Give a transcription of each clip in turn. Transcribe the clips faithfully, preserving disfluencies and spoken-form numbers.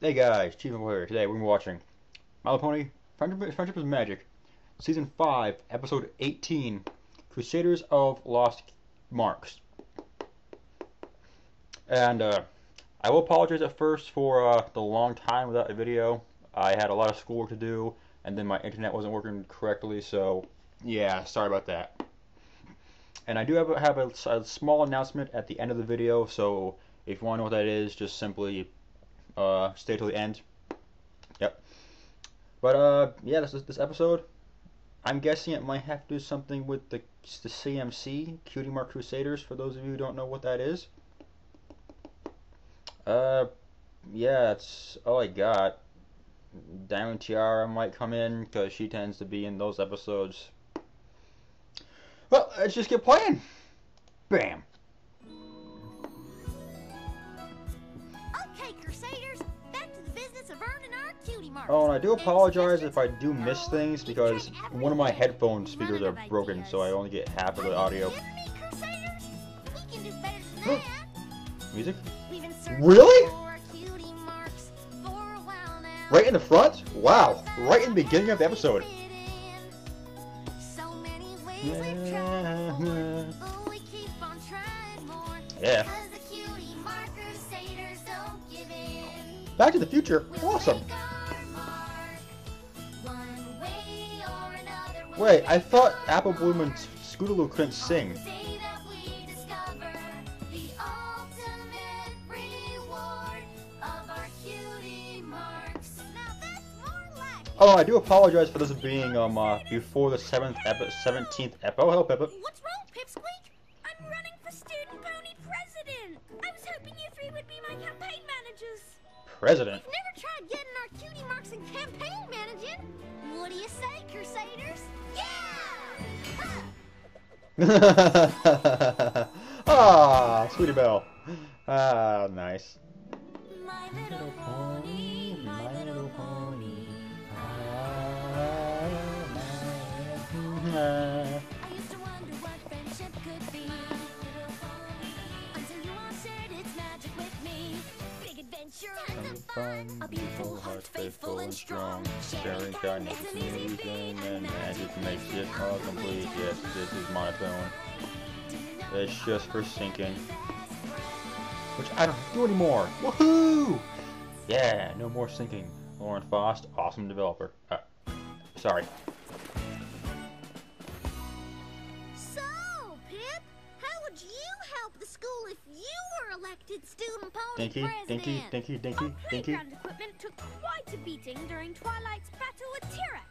Hey guys, Chief and Warrior. Today we're going to be watching My Little Pony: Friendship, Friendship Is Magic, Season five, Episode eighteen, Crusaders of Lost Marks. And uh, I will apologize at first for uh, the long time without a video. I had a lot of schoolwork to do, and then my internet wasn't working correctly, so yeah, sorry about that. And I do have, have a, a small announcement at the end of the video, so if you want to know what that is, just simply... Uh, stay till the end. Yep. But uh, yeah, this this episode, I'm guessing it might have to do something with the the C M C, Cutie Mark Crusaders. For those of you who don't know what that is. Uh, yeah, that's all I got. Diamond Tiara might come in because she tends to be in those episodes. Well, let's just get playing. Bam. Oh, and I do apologize if I do miss things because one of my headphone speakers are broken, so I only get half of the audio. Music? Really? Right in the front? Wow! Right in the beginning of the episode. Yeah. Back to the Future. Awesome. Wait, I thought Apple Bloom and Scootaloo couldn't sing. Oh, I do apologize for this being um uh, before the seventh epi seventeenth epi oh, hello, Peppa. What's wrong, Pipsqueak? I'm running for student pony president. I was hoping you three would be my campaign managers. President. We've never tried getting our cutie marks in campaign managing. What do you say, Crusaders? Yeah! Ah, Sweetie Belle. Ah, nice. My little pony, my little pony. Ah, my little pony. Fun, a beautiful heart, faithful and strong. Sharing kindness is an easy thing, and magic makes it all complete. Yes, this is monotone. It's just for syncing, which I don't do anymore. Woohoo! Yeah, no more syncing. Lauren Faust, awesome developer. Uh, sorry. So, Pip, how would you help the school if you were elected student pony dinky, president? Dinky, dinky, dinky, Our dinky, dinky. Equipment took quite a beating during Twilight's battle with Tirek.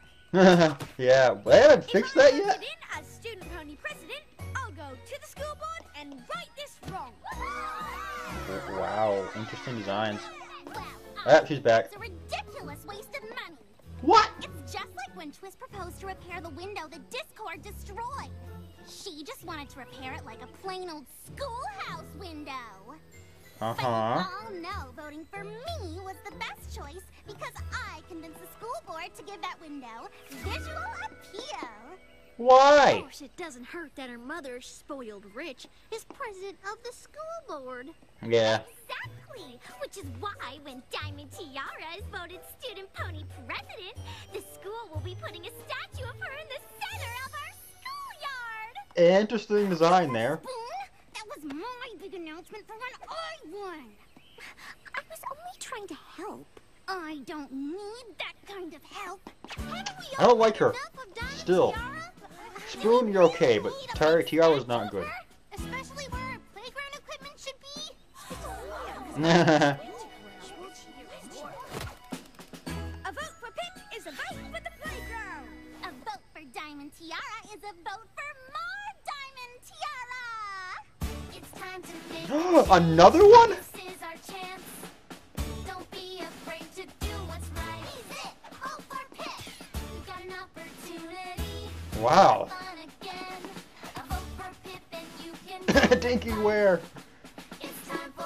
Yeah, well, they haven't fixed that yet. In as student pony president, I'll go to the school board and right this wrong. Wow, interesting designs. Well, ah, she's back. It's a ridiculous waste of money. What? It's just like when Twist proposed to repair the window the Discord destroyed. She just wanted to repair it like a plain old schoolhouse window. Uh-huh. But you all know voting for me was the best choice because I convinced the school board to give that window visual appeal. Why? Of course, it doesn't hurt that her mother, spoiled rich, is president of the school board. Yeah. Exactly. Which is why when Diamond Tiara is voted student pony president, the school will be putting a statue of her in the center of our interesting design there. That was my big announcement for when I won. I was only trying to help. I don't need that kind of help. I don't like her. Still. Spoon, you're okay, but Tire Tiara was not good. Especially where our playground equipment should be. A vote for Pip is a vote for the playground. A vote for Diamond Tiara is a vote for another one? This is our chance. Don't be afraid to do what's right. He's it. All for Pip. You got an opportunity. Wow. Dinky wear. It's time for a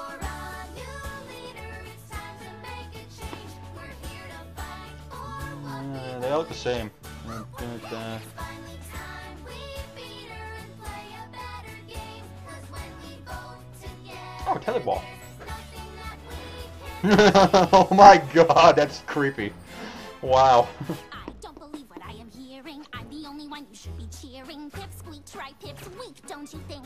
new leader. It's time to make a change. We're here to fight for what we they all look the same. Oh, tetherball. Oh my god, that's creepy. Wow. I don't believe what I am hearing. I'm the only one you should be cheering. Pipsqueak, tri-pips, weak, don't you think?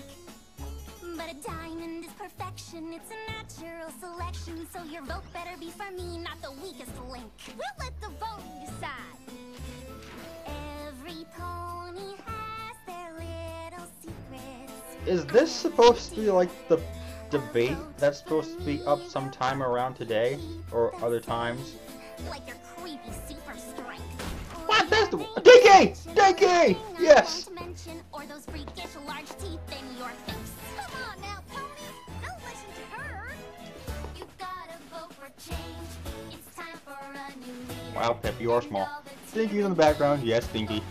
But a diamond is perfection. It's a natural selection. So your vote better be for me, not the weakest link. We'll let the vote decide. Every pony has their little secrets. Is this supposed to be like the debate that's supposed to be up sometime around today or other times? Like your creepy super strength. What? That's the D K! D K! Yes! Or those freakish large teeth in your face. Wow, Pip, you are small. Stinky's in the background. Yes, Stinky.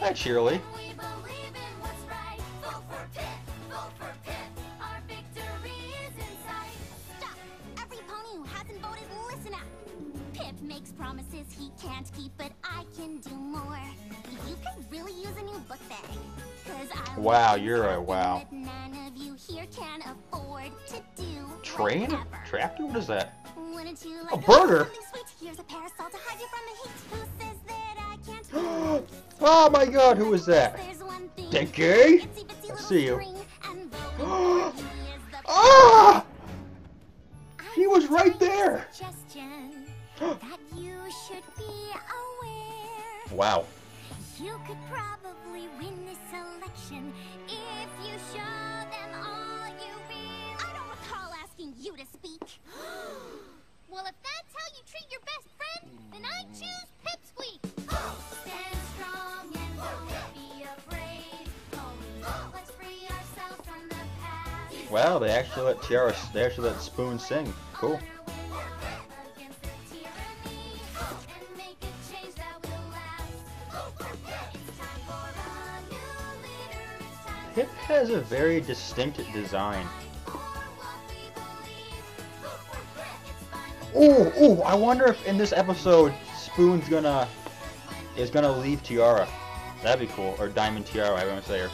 Hi, Shirley. Wow, you're a wow. Train? Tractor? What is that? A burger? Oh my god, who is that? Dinky? I see you. Ah! He was right there! Wow. You could probably win this election if you show them all you real. I don't recall asking you to speak. Well, if that's how you treat your best friend, then I choose Pipsqueak. Stand strong and don't be afraid. Let's free ourselves from the past. Wow, they actually let Tiara, they actually let Spoon sing. Cool. Pip has a very distinctive design. Ooh, ooh, I wonder if in this episode Spoon's gonna is gonna leave Tiara. That'd be cool. Or Diamond Tiara, I wanna say her.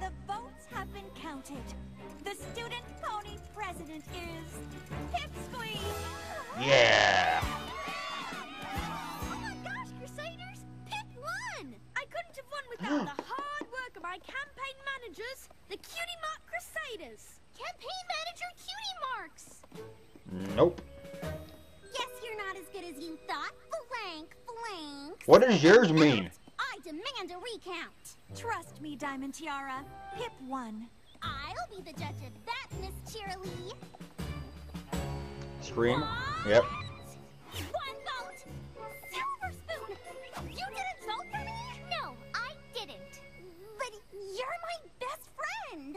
The votes have been counted. The student pony president is Pipsqueak! Yeah! The hard work of my campaign managers, the Cutie Mark Crusaders. Campaign manager Cutie Marks. Nope. Guess you're not as good as you thought. Blank, blank. What does yours mean? I demand a recount. Trust me, Diamond Tiara. Pip won. I'll be the judge of that, Miss Cheerily. Scream. What? Yep. One vote. Silver Spoon. You didn't vote for me? No, I didn't. But you're my best friend.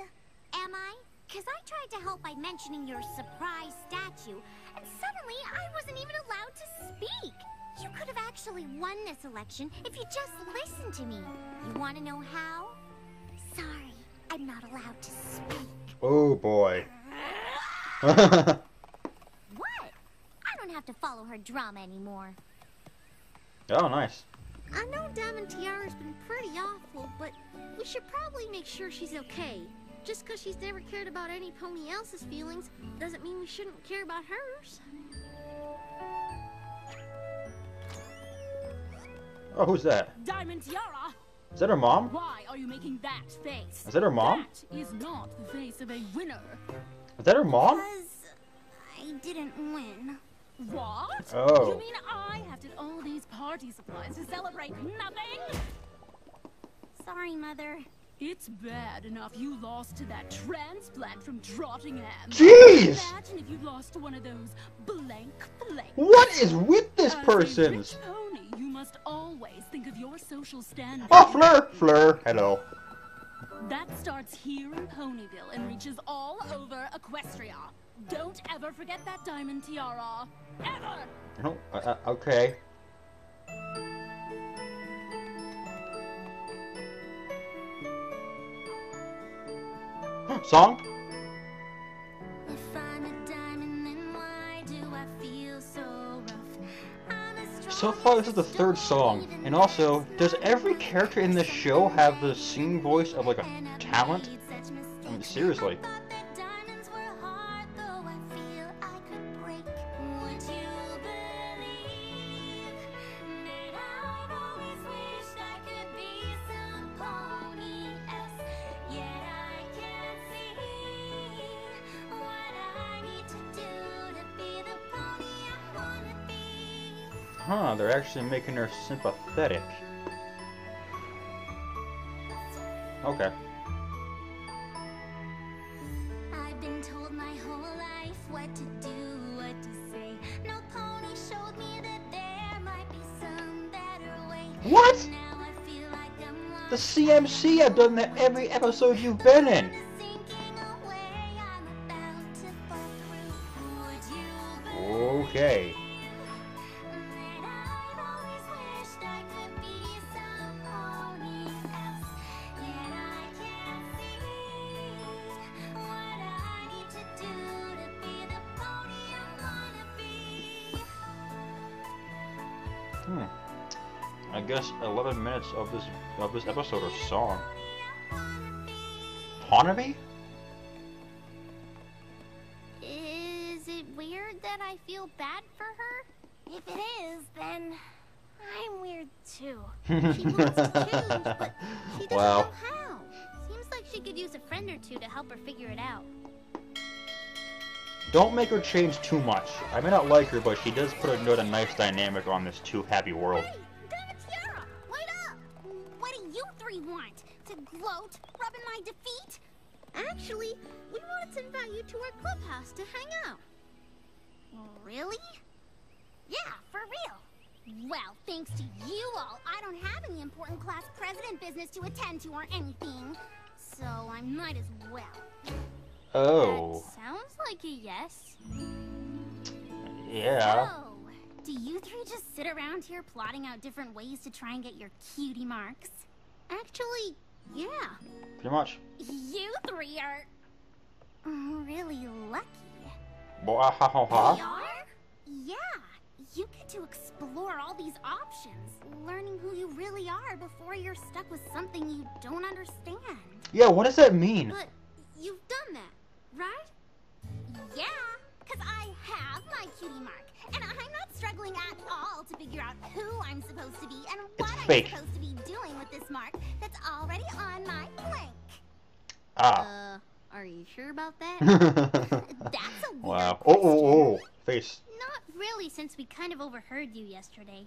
Am I? Because I tried to help by mentioning your surprise statue, and suddenly I wasn't even allowed to speak. You could have actually won this election if you just listened to me. You want to know how? Sorry, I'm not allowed to speak. Oh, boy. What? I don't have to follow her drama anymore. Oh, nice. I know Diamond Tiara's been pretty awful, but we should probably make sure she's okay. Just because she's never cared about any pony else's feelings doesn't mean we shouldn't care about hers. Oh, who's that? Diamond Tiara! Is that her mom? Why are you making that face? Is that her mom? That is not the face of a winner. Is that her mom? Because I didn't win. What? Oh. You mean I have to all these party supplies to celebrate nothing? Sorry, Mother. It's bad enough you lost to that transplant from Trottingham. Jeez! Imagine if you lost to one of those blank blank. What is with this As person? A rich pony, you must always think of your social standing. Oh, Fleur! Fleur, hello. That starts here in Ponyville and reaches all over Equestria. Don't ever forget that, Diamond Tiara. Ever! No, oh, uh, okay. Song? If I'm a diamond, then why do I feel so rough? I'm a So far, this is the third song, and also, does every character in this show have the singing voice of, like, a talent? I mean, seriously. Huh, they're actually making her sympathetic. Okay. I've been told my whole life what to do, what to say. No pony showed me that there might be some better way. What? Now I feel like I'm lost. The C M C have done that every episode you've been in. Okay. Hmm. I guess eleven minutes of this of this episode or song. Ponyville? Is it weird that I feel bad for her? If it is, then I'm weird too. She wants to change, but she doesn't wow. know how. Seems like she could use a friend or two to help her figure it out. Don't make her change too much. I may not like her, but she does put another nice dynamic on this too happy world. Hey, Donna Tiara, wait up! What do you three want? To gloat, rubbing my defeat? Actually, we wanted to invite you to our clubhouse to hang out. Really? Yeah, for real. Well, thanks to you all, I don't have any important class president business to attend to or anything. So I might as well. Oh. That sounds like a yes. Yeah. Oh, do you three just sit around here plotting out different ways to try and get your cutie marks? Actually, yeah. Pretty much. You three are really lucky. We are? Yeah. You get to explore all these options, learning who you really are before you're stuck with something you don't understand. Yeah, what does that mean? But you've done that. Right? Yeah, because I have my cutie mark, and I'm not struggling at all to figure out who I'm supposed to be and what it's I'm fake. supposed to be doing with this mark that's already on my blank. Ah. Uh, are you sure about that? That's a weird wow. Oh, oh, oh, face. Not really, since we kind of overheard you yesterday.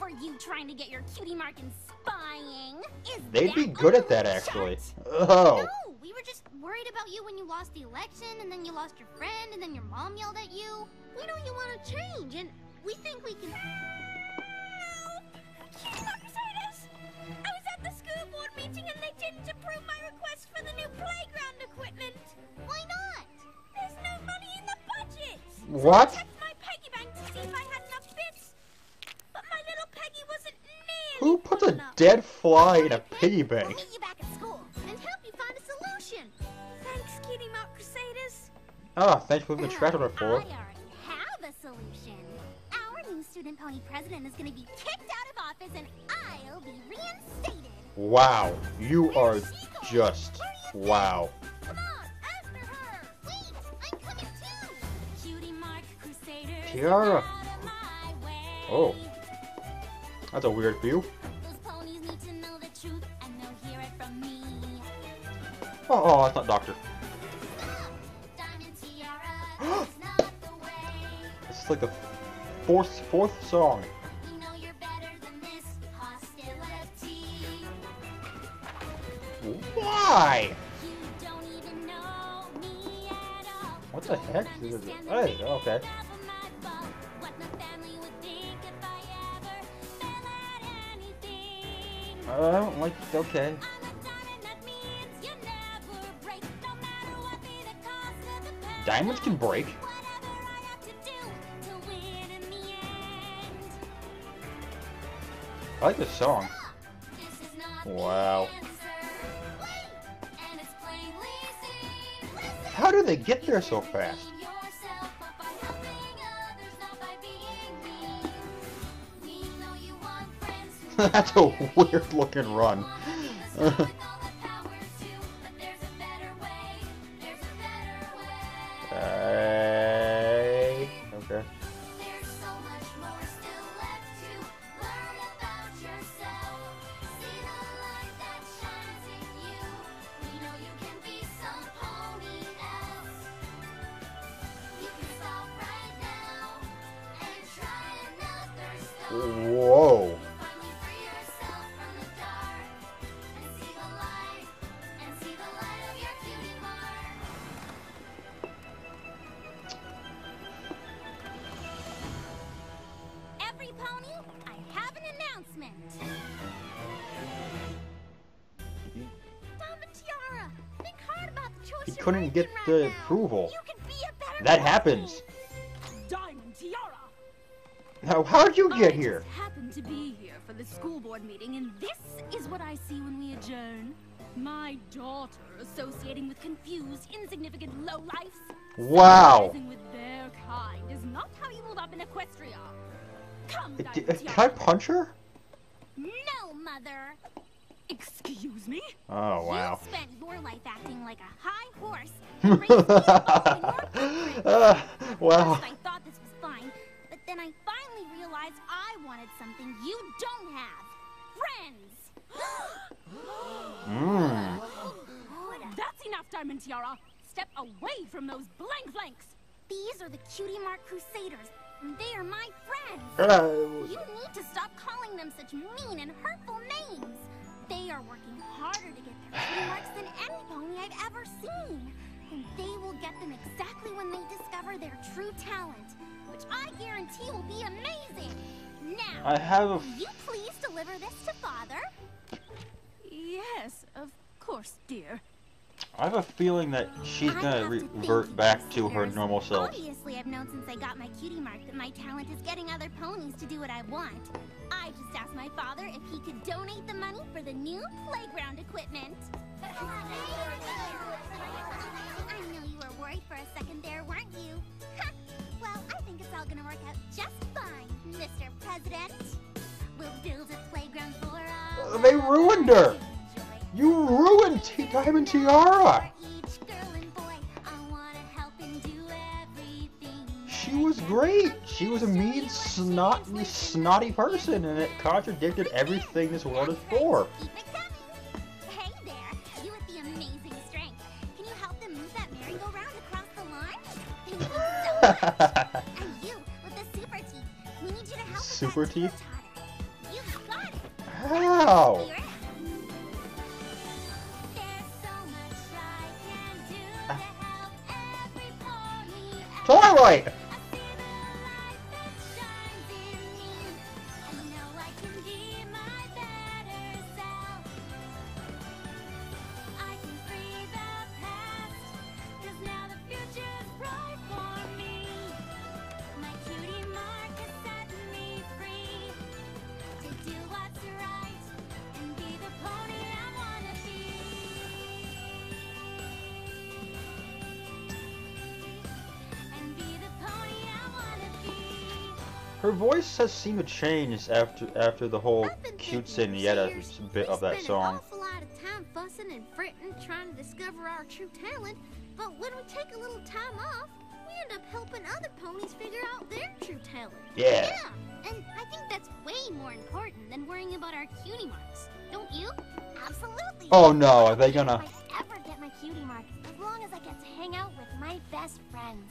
Were you trying to get your cutie mark in spying? Is They'd be good at that, actually. Oh. No. We were just worried about you when you lost the election, and then you lost your friend, and then your mom yelled at you. We know you want to change, and we think we can... Help! Cutie Mark Crusaders! I was at the school board meeting, and they didn't approve my request for the new playground equipment. Why not? There's no money in the budget! What? So I checked my piggy bank to see if I had enough bits, but my little piggy wasn't nearly Who puts a enough. dead fly in a piggy bank? Ah, oh, thanks for the trash on our floor. I already have a solution. Our new student pony president is going to be kicked out of office, and I'll be reinstated. Wow, you are just wow. Come on, after her. Wait, I'm coming too. Cutie Mark Crusaders. Tiara. Oh, that's a weird view. Those ponies need to know the truth, and they'll hear it from me. Oh, oh, I thought Doctor. It's like the fourth fourth song. You know you're better than this hostility. Why? You don't even know me at all. What the heck is it? Hey, okay. I don't like it. Okay. Diamonds can break. I like this song. Wow. How do they get there so fast? That's a weird looking run. Whoa. Every pony, I have an announcement. He, Tiara, think hard about the choice. He couldn't get right the now. Approval. You can be a better that pony. Happens. Now, how'd you get here? I just happened to be here for the school board meeting, and this is what I see when we adjourn. My daughter associating with confused, insignificant lowlifes. Wow. With their kind is not how you hold up in Equestria. Come, D can I punch her? No, mother. Excuse me? Oh, wow. You spent your life acting like a high horse. And raised your uh, wow. First, I thought this was fine. Then I finally realized I wanted something you don't have. Friends! mm. That's enough, Diamond Tiara. Step away from those blank flanks. These are the Cutie Mark Crusaders, and they are my friends. Hello. You need to stop calling them such mean and hurtful names. They are working harder to get their cutie marks than any pony I've ever seen. And they will get them exactly when they discover their true talent. Which I guarantee will be amazing. Now, I have a f will you please deliver this to Father? Yes, of course, dear. I have a feeling that she's gonna revert back to her normal self. Obviously, I've known since I got my cutie mark that my talent is getting other ponies to do what I want. I just asked my father if he could donate the money for the new playground equipment. I know you were worried for a second there, weren't you? Well, I think it's all gonna work out just fine, Mister President. We'll build a playground for all. They ruined her. You ruined T Diamond Tiara. Each girl and boy, I wanna help and do everything. She was great. She was a mean, snotty, snotty person, and it contradicted everything this world is for. Hey there, you with the amazing strength. Can you help them move that merry-go-round across the lawn? And you with the super teeth. We need you to help us. Super teeth? You got it. How? There's so much I can do to help every pony. Twilight! I see the light that shines in me. I know I can be my better self. I can free the past. Cause now the future's bright for me. My cutie mark has set me free to do what's right and be the pony I wanna be. And be the pony I wanna be. Her voice has seemed to change after after the whole cute Signetta bit of that song. We spend an awful lot of time fussing and fretting trying to discover our true talent, but when we take a little time off, we end up helping other ponies figure out their true talent. Yeah. Yeah, and I think that's way more important than worrying about our cutie marks, don't you? Absolutely. Oh no, are they gonna? If I ever get my cutie mark, as long as I get to hang out with my best friends.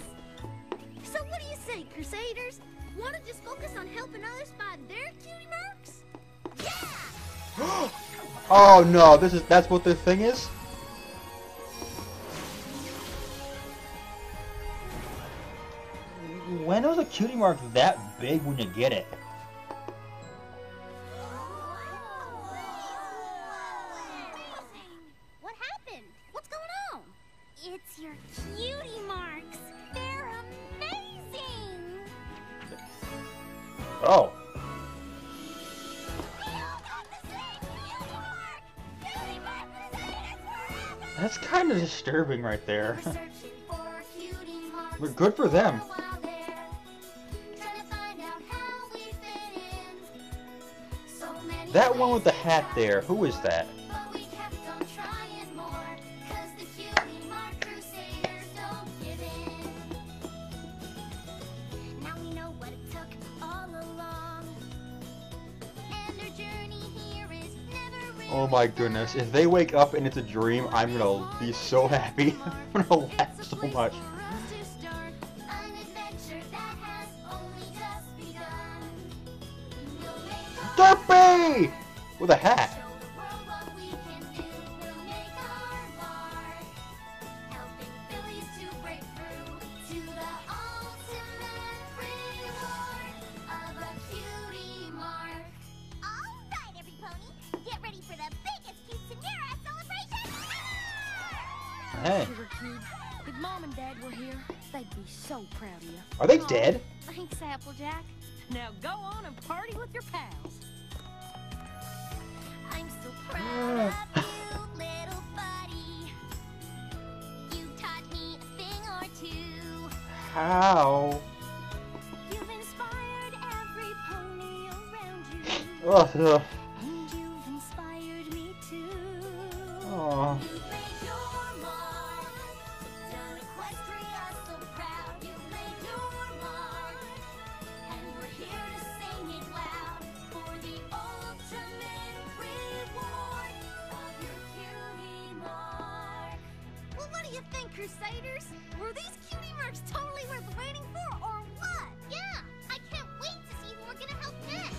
So what do you say, Crusaders? Want to just focus on helping others find their cutie marks? Yeah. Oh no, this is that's what the thing is. When was a cutie mark that big when you get it? What happened? What's going on? It's your cutie marks. They're amazing. Oh. We all got the same cutie mark. Cutie mark Crusaders forever. That's kind of disturbing right there. But good for them. That one with the hat there, who is that? Oh my goodness, if they wake up and it's a dream, I'm gonna be so happy. I'm gonna laugh so much. Derpy! With a hat. Hey. If Mom and Dad were here, they'd be so proud of you. Are they dead? Thanks, Applejack. Now go on and party with your pals. I'm so proud of you, little buddy. You taught me a thing or two. How? You've inspired every pony around you. Ugh, ugh. And you've inspired me too. Aww. Crusaders, were these cutie marks totally worth waiting for, or what? Yeah, I can't wait to see who we're gonna help next.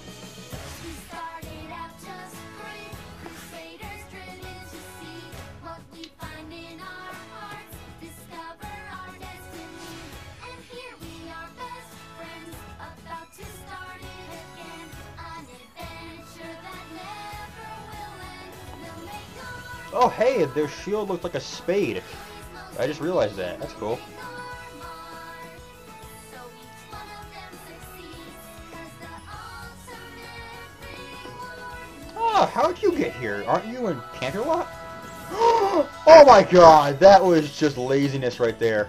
We started out just great, Crusaders driven to see what we find in our hearts, discover our destiny, and here we are, best friends, about to start it again, an adventure that never will end. We'll make our... Oh hey, their shield looked like a spade. I just realized that. That's cool. Oh, how'd you get here? Aren't you in Canterlot? Oh my god, that was just laziness right there.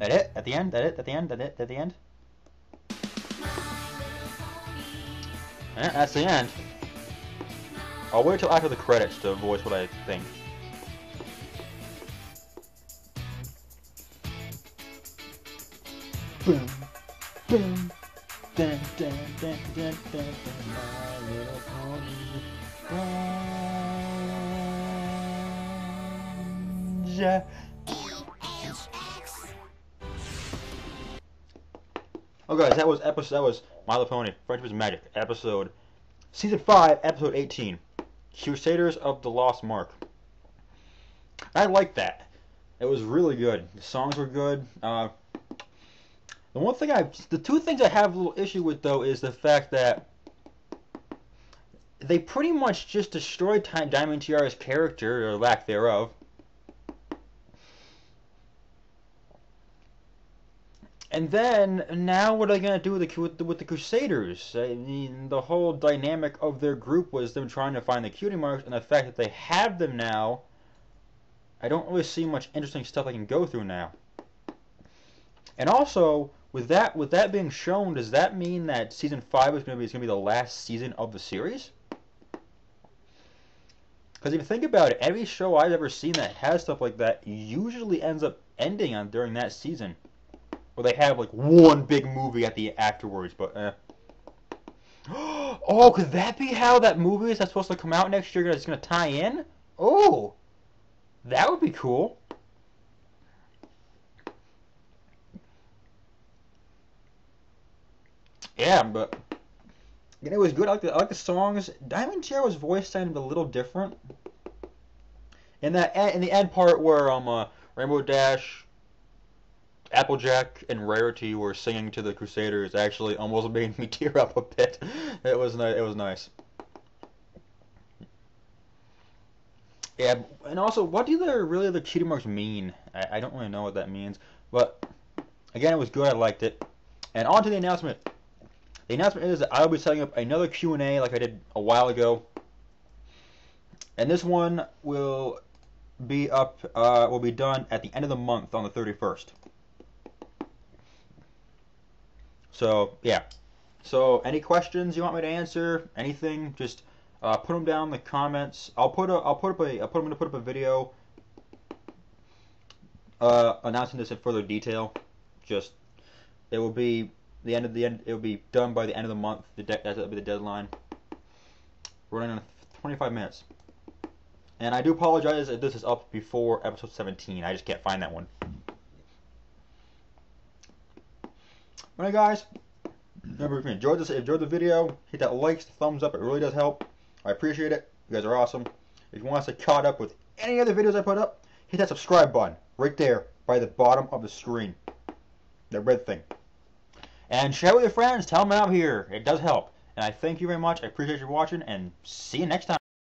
That it? At the end? That it? At the end? That it? At the end? Eh, that's the end. I'll wait till after the credits to voice what I think. Boom, boom, dun, dun, dun, dun, dun, dun, My Little Pony. Yeah. Oh guys, that was episode. That was My Little Pony: Friendship Is Magic, episode, season five, episode eighteen. Crusaders of the Lost Mark. I like that. It was really good. The songs were good. Uh, the one thing I, the two things I have a little issue with though is the fact that they pretty much just destroyed Diamond Tiara's character or lack thereof. And then now, what are they gonna do with the with the, with the Crusaders? I mean, the whole dynamic of their group was them trying to find the cutie marks, and the fact that they have them now, I don't really see much interesting stuff I can go through now. And also, with that with that being shown, does that mean that season five is gonna be is gonna be the last season of the series? Because if you think about it, every show I've ever seen that has stuff like that usually ends up ending on during that season. Well, they have like one big movie at the afterwards, but eh. Oh, could that be how that movie is that's supposed to come out next year? It's gonna tie in. Oh, that would be cool. Yeah, but it was good. I like the, I like the songs. Diamond Tiara's voice sounded a little different. In that in the end part where um uh, Rainbow Dash, Applejack, and Rarity were singing to the Crusaders actually almost made me tear up a bit. It was nice. It was nice. Yeah, and also, what do the really the cutie marks mean? I, I don't really know what that means, but again, it was good. I liked it. And on to the announcement. The announcement is that I will be setting up another Q and A like I did a while ago, and this one will be up. Uh, will be done at the end of the month on the thirty-first. So yeah, So any questions you want me to answer, anything, just uh, put them down in the comments. I'll put a, I'll put up a, I'll put, I'm gonna put up a video uh, announcing this in further detail. Just it will be the end of the end. It will be done by the end of the month. The de that'll be the deadline. We're running on twenty-five minutes. And I do apologize if this is up before episode seventeen. I just can't find that one. Alright guys, remember if you enjoyed this, if you enjoyed the video, hit that likes, thumbs up. It really does help. I appreciate it. You guys are awesome. If you want us to stay caught up with any other videos I put up, hit that subscribe button right there by the bottom of the screen, the red thing. And share with your friends. Tell them I'm here. It does help. And I thank you very much. I appreciate you watching. And see you next time.